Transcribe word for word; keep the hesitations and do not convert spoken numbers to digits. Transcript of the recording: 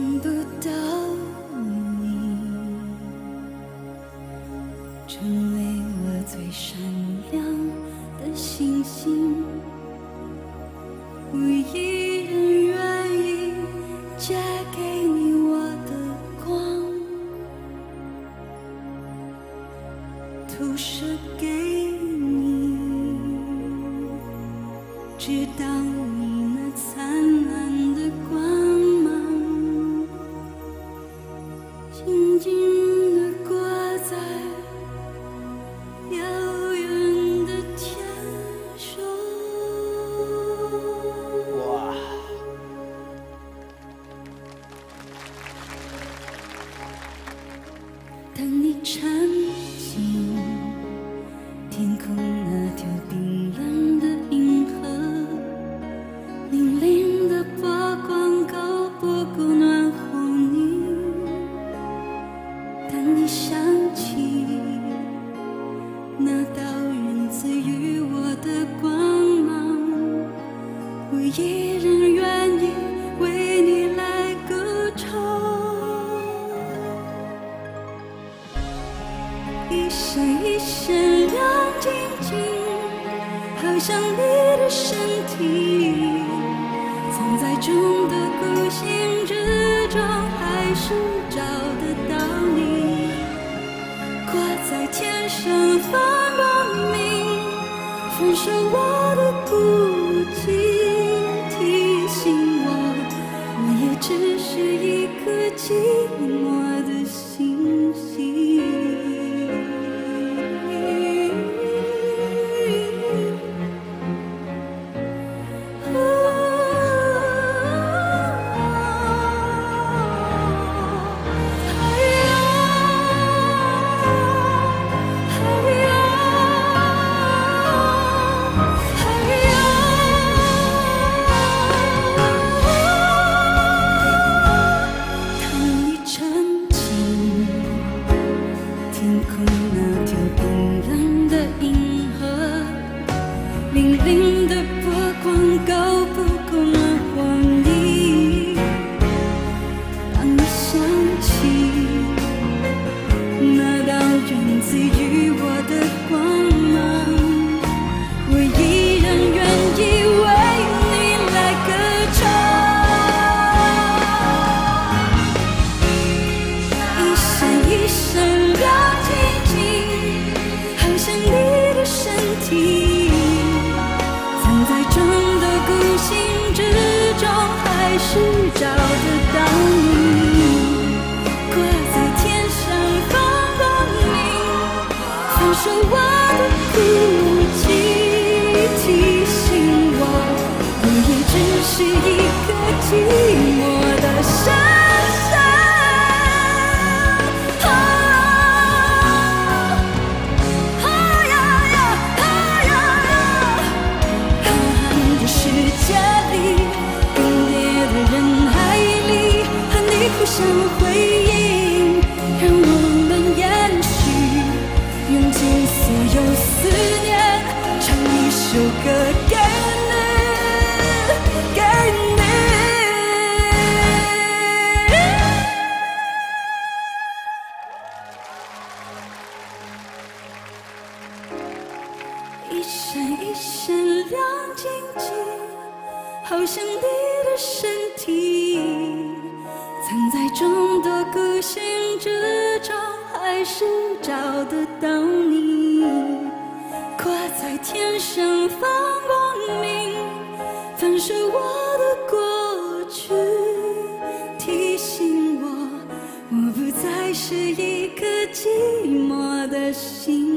碰不到你，成为我最闪亮的星星。无一人愿意嫁给你我的光，投射给你，直到你那灿烂的光芒，静静地挂在遥远的天上。哇！当你缠进天空那条冰冷的银河。 粼粼的波光够不够暖和你？当你想起那道源自于我的光芒，我依然愿意为你来歌唱。一闪一闪亮晶晶，好像你的身体。 藏在众多孤星之中，还是找得到你。挂在天上放光明，焚烧我的孤寂，提醒我，我也只是一颗寂寞的星星。 是一颗寂寞的心。